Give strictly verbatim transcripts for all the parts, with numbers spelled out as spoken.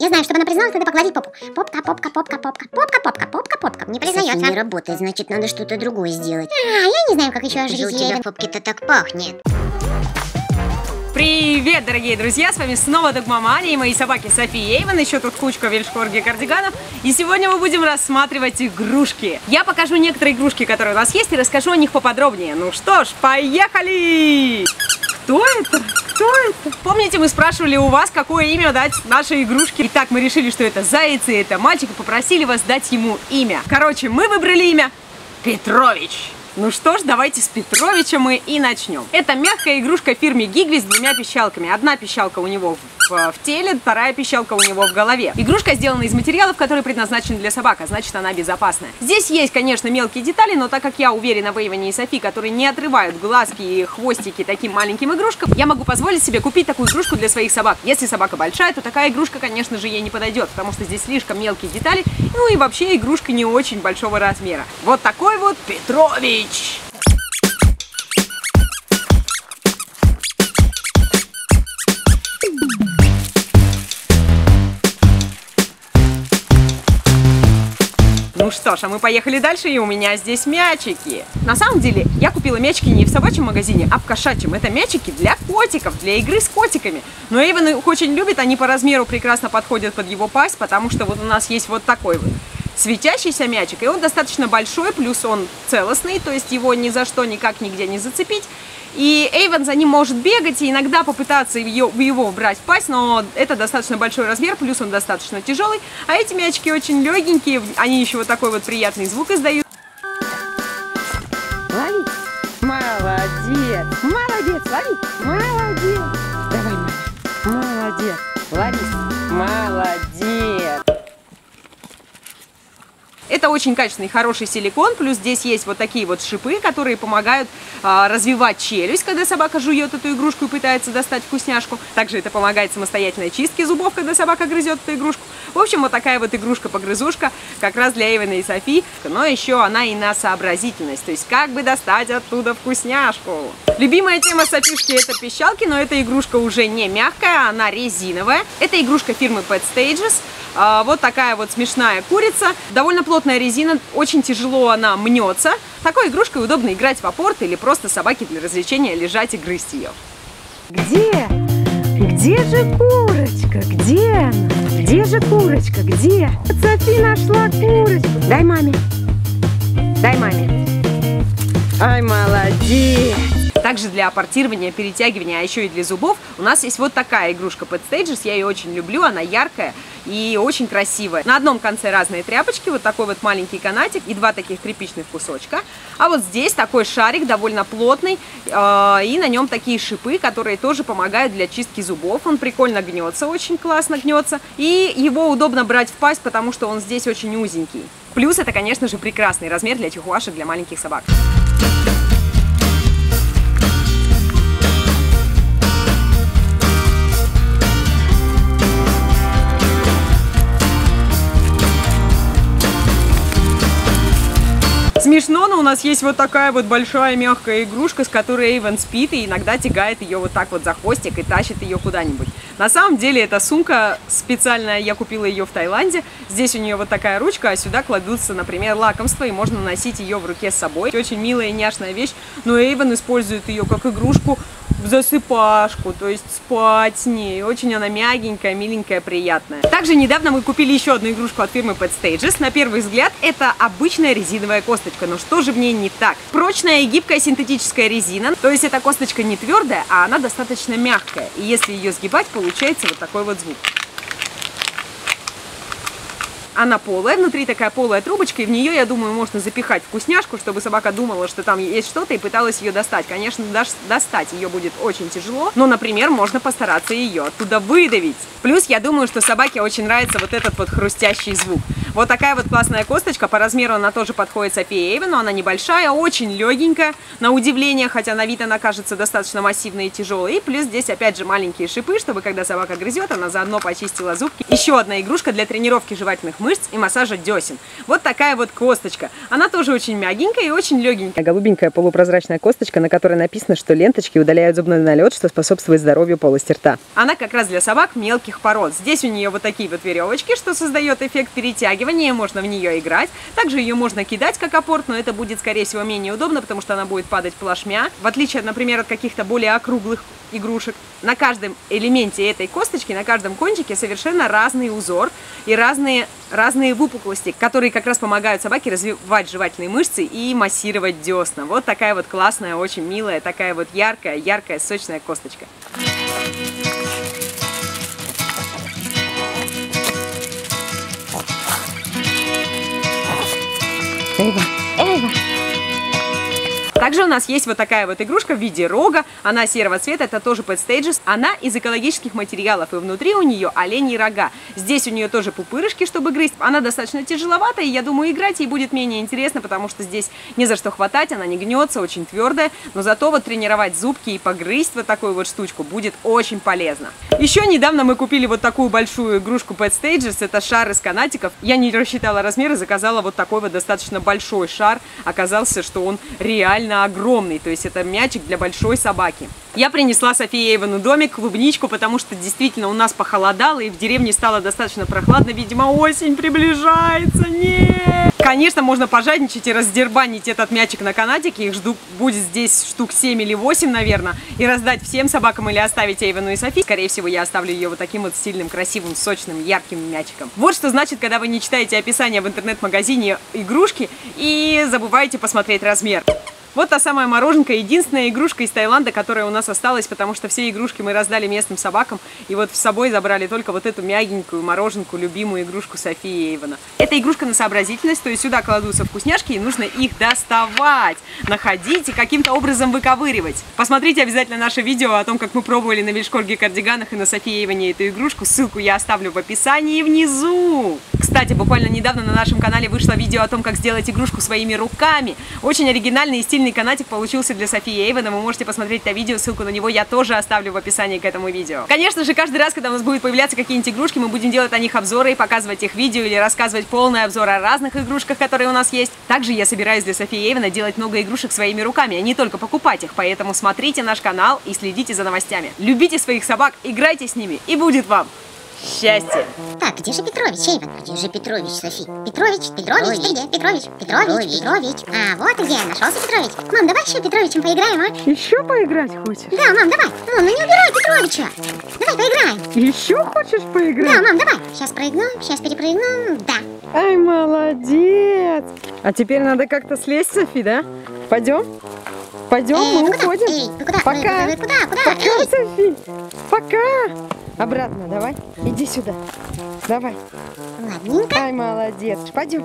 Я знаю, чтобы она призналась, надо погладить попу. Попка, попка, попка, попка, попка, попка, попка, попка. Не признается. Не работает, значит, надо что-то другое сделать. А, я не знаю, как еще оживить. У тебя попки-то так пахнет. Привет, дорогие друзья, с вами снова Догмама Аня и мои собаки Софи и Эйвен, еще тут кучка вельшкорги и кардиганов, и сегодня мы будем рассматривать игрушки. Я покажу некоторые игрушки, которые у нас есть, и расскажу о них поподробнее. Ну что ж, поехали! Кто это? Что это? Помните, мы спрашивали у вас, какое имя дать нашей игрушке. Итак, мы решили, что это заяц, и это мальчик, и попросили вас дать ему имя. Короче, мы выбрали имя Петрович. Ну что ж, давайте с Петровича мы и начнем. Это мягкая игрушка фирмы Гигви с двумя пищалками. Одна пищалка у него в, в теле, вторая пищалка у него в голове. Игрушка сделана из материалов, которые предназначены для собак, а значит, она безопасная. Здесь есть, конечно, мелкие детали, но так как я уверена в Эйвене и Софи, которые не отрывают глазки и хвостики таким маленьким игрушкам, я могу позволить себе купить такую игрушку для своих собак. Если собака большая, то такая игрушка, конечно же, ей не подойдет, потому что здесь слишком мелкие детали, ну и вообще игрушка не очень большого размера. Вот такой вот Петрович. Ну что ж, а мы поехали дальше, и у меня здесь мячики. На самом деле, я купила мячики не в собачьем магазине, а в кошачьем. Это мячики для котиков, для игры с котиками. Но Эйвен их очень любит, они по размеру прекрасно подходят под его пасть, потому что вот у нас есть вот такой вот светящийся мячик, и он достаточно большой, плюс он целостный, то есть его ни за что никак нигде не зацепить. И Эйвен за ним может бегать и иногда попытаться его брать в пасть, но это достаточно большой размер, плюс он достаточно тяжелый. А эти мячики очень легенькие, они еще вот такой вот приятный звук издают. Лови! Молодец! Молодец! Лови! Молодец! Давай, мама! Молодец! Лови! Молодец! Это очень качественный, хороший силикон, плюс здесь есть вот такие вот шипы, которые помогают а, развивать челюсть, когда собака жует эту игрушку и пытается достать вкусняшку. Также это помогает самостоятельной чистке зубов, когда собака грызет эту игрушку. В общем, вот такая вот игрушка-погрызушка как раз для Эйвена и Софи, но еще она и на сообразительность, то есть как бы достать оттуда вкусняшку. Любимая тема Софишки — это пищалки, но эта игрушка уже не мягкая, она резиновая. Это игрушка фирмы Pet Stages. Вот такая вот смешная курица, довольно плотная резина, очень тяжело она мнется. Такой игрушкой удобно играть в апорт или просто собаке для развлечения лежать и грызть ее. Где? Где же курочка? Где она? Где же курочка? Где? Софи нашла курочку. Дай маме. Дай маме. Ай, молодец! Также для апортирования, перетягивания, а еще и для зубов у нас есть вот такая игрушка Pet Stages. Я ее очень люблю, она яркая и очень красивая. На одном конце разные тряпочки, вот такой вот маленький канатик и два таких тряпичных кусочка. А вот здесь такой шарик, довольно плотный, и на нем такие шипы, которые тоже помогают для чистки зубов. Он прикольно гнется, очень классно гнется. И его удобно брать в пасть, потому что он здесь очень узенький. Плюс это, конечно же, прекрасный размер для чихуашек, для маленьких собак. Смешно, но у нас есть вот такая вот большая мягкая игрушка, с которой Эйвен спит и иногда тягает ее вот так вот за хвостик и тащит ее куда-нибудь. На самом деле эта сумка специальная, я купила ее в Таиланде. Здесь у нее вот такая ручка, а сюда кладутся, например, лакомства, и можно носить ее в руке с собой. Очень милая и няшная вещь, но Эйвен использует ее как игрушку в засыпашку, то есть спать с ней. Очень она мягенькая, миленькая, приятная. Также недавно мы купили еще одну игрушку от фирмы Pet Stages. На первый взгляд это обычная резиновая косточка, но что же в ней не так? Прочная и гибкая синтетическая резина, то есть эта косточка не твердая, а она достаточно мягкая. И если ее сгибать, получается вот такой вот звук. Она полая, внутри такая полая трубочка, и в нее, я думаю, можно запихать вкусняшку, чтобы собака думала, что там есть что-то, и пыталась ее достать. Конечно, достать ее будет очень тяжело, но, например, можно постараться ее оттуда выдавить. Плюс, я думаю, что собаке очень нравится вот этот вот хрустящий звук. Вот такая вот классная косточка, по размеру она тоже подходит Софи и Эйвену, она небольшая, очень легенькая, на удивление, хотя на вид она кажется достаточно массивной и тяжелой. И плюс здесь, опять же, маленькие шипы, чтобы когда собака грызет, она заодно почистила зубки. Еще одна игрушка для тренировки жевательных мышц. мышц и массажа десен. Вот такая вот косточка. Она тоже очень мягенькая и очень легенькая. Голубенькая полупрозрачная косточка, на которой написано, что ленточки удаляют зубной налет, что способствует здоровью полости рта. Она как раз для собак мелких пород. Здесь у нее вот такие вот веревочки, что создает эффект перетягивания, можно в нее играть. Также ее можно кидать как апорт, но это будет, скорее всего, менее удобно, потому что она будет падать плашмя. В отличие, например, от каких-то более округлых игрушек. На каждом элементе этой косточки, на каждом кончике совершенно разный узор и разные, разные выпуклости, которые как раз помогают собаке развивать жевательные мышцы и массировать десна. Вот такая вот классная, очень милая, такая вот яркая, яркая, сочная косточка. Эйва, Эйва. Также у нас есть вот такая вот игрушка в виде рога, она серого цвета, это тоже Pet Stages, она из экологических материалов, и внутри у нее оленьи рога. Здесь у нее тоже пупырышки, чтобы грызть, она достаточно тяжеловата, и я думаю, играть ей будет менее интересно, потому что здесь не за что хватать, она не гнется, очень твердая, но зато вот тренировать зубки и погрызть вот такую вот штучку будет очень полезно. Еще недавно мы купили вот такую большую игрушку Pet Stages, это шар из канатиков, я не рассчитала размеры, заказала вот такой вот достаточно большой шар, оказался, что он реально огромный, то есть это мячик для большой собаки. Я принесла Софи и Эйвену домик клубничку, потому что действительно у нас похолодало и в деревне стало достаточно прохладно, видимо, осень приближается. Нет! Конечно, можно пожадничать и раздербанить этот мячик на канатике, их жду, будет здесь штук семь или восемь, наверное, и раздать всем собакам или оставить Эйвену и Софи. Скорее всего, я оставлю ее вот таким вот стильным, красивым, сочным, ярким мячиком. Вот что значит, когда вы не читаете описание в интернет-магазине игрушки и забываете посмотреть размер. Вот та самая мороженка, единственная игрушка из Таиланда, которая у нас осталась, потому что все игрушки мы раздали местным собакам, и вот с собой забрали только вот эту мягенькую мороженку, любимую игрушку Софи и Эйвена. Эта игрушка на сообразительность, то есть сюда кладутся вкусняшки, и нужно их доставать, находить и каким-то образом выковыривать. Посмотрите обязательно наше видео о том, как мы пробовали на вельшкорге кардиганах и на Софи и Эйвене эту игрушку, ссылку я оставлю в описании внизу. Кстати, буквально недавно на нашем канале вышло видео о том, как сделать игрушку своими руками. Очень оригинальный и стильный канатик получился для Софи и Эйвена, вы можете посмотреть это видео, ссылку на него я тоже оставлю в описании к этому видео. Конечно же, каждый раз, когда у нас будут появляться какие-нибудь игрушки, мы будем делать о них обзоры и показывать их видео или рассказывать полный обзор о разных игрушках, которые у нас есть. Также я собираюсь для Софи и Эйвена делать много игрушек своими руками, а не только покупать их, поэтому смотрите наш канал и следите за новостями. Любите своих собак, играйте с ними, и будет вам счастье! Так, где же Петрович, Эйвен? Где же Петрович, Софи? Петрович, Петрович, ты где? Петрович, Петрович, Петрович. А, вот где, нашелся Петрович. Мам, давай еще Петровичем поиграем, а? Еще поиграть хочешь? Да, мам, давай. Мам, ну не убирай Петровича. Давай поиграем. Еще хочешь поиграть? Да, мам, давай. Сейчас проиграем, сейчас перепроиграем, да. Ай, молодец. А теперь надо как-то слезть, Софи, да? Пойдем? Пойдем, э, мы куда? Уходим. Эй, вы куда? Пока. Вы, вы, вы куда? Куда? Пока, эй. Софи. Пока. Обратно давай. Иди сюда. Давай. Ладненько. Ай, молодец. Пойдем.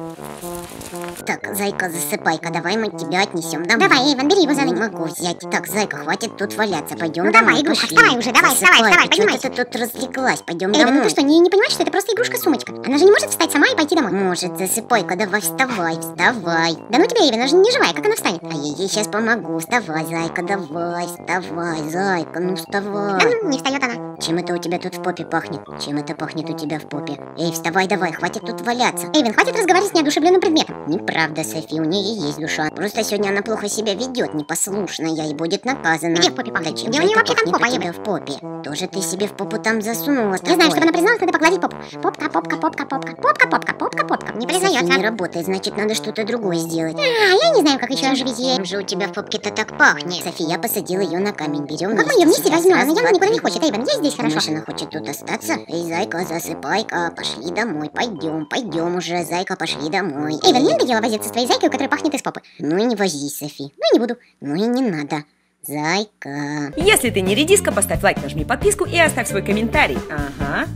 Так, зайка, засыпай-ка. Давай мы тебя отнесем домой. Давай, Эйвен, бери его за ногу. Не могу взять. Так, зайка, хватит тут валяться. Пойдем ну, домой. Давай, игрушка, вставай уже. Давай, засыпай, вставай, вставай. Поднимайся. Ты тут развлеклась. Пойдем Эйвен, домой. Ну ты что, не, не понимаешь, что это просто игрушка-сумочка? Она же не может встать сама и пойти домой. Может, засыпай-ка. Давай, вставай, вставай. Да ну тебя, Эйвен, она же не живая. Как она встанет? А я ей сейчас помогу. Вставай, зайка, давай, вставай, зайка, ну вставай. Да ну, не встает она. Чем это у тебя тут в попе пахнет? Чем это пахнет у тебя в попе? Эй, вставай, давай, хватит тут валяться. Эйвен, хватит разговаривать с неодушевленным предметом. Неправда, Софи, у нее есть душа. Просто сегодня она плохо себя ведет, непослушная, и будет наказана. Где в попе пахнет? Зачем? Где у нее вообще там попа, Эйвен? В попе. Тоже ты себе в попу там засунула. Я знаю, чтобы она призналась, надо погладить попу. Попка, попка, попка, попка, попка, попка, попка, попка. Не признается. Софи не работает, значит, надо что-то другое сделать. А, я не знаю, как еще оживить ее. Чем же у тебя в попке-то так пахнет? Софи, я посадила ее на камень, берем. Как мы ее вместе возьмем? Она явно никуда не хочет. Эйвен, я здесь хорошо. Она хочет тут остаться. Эй, зайка, засыпай-ка, пошли домой, пойдем, пойдем уже, зайка, пошли домой. Эйвен, не надоело возиться с твоей зайкой, у которой пахнет из попы. Ну и не возись, Софи. Ну и не буду. Ну и не надо. Зайка. Если ты не редиска, поставь лайк, нажми подписку и оставь свой комментарий. Ага.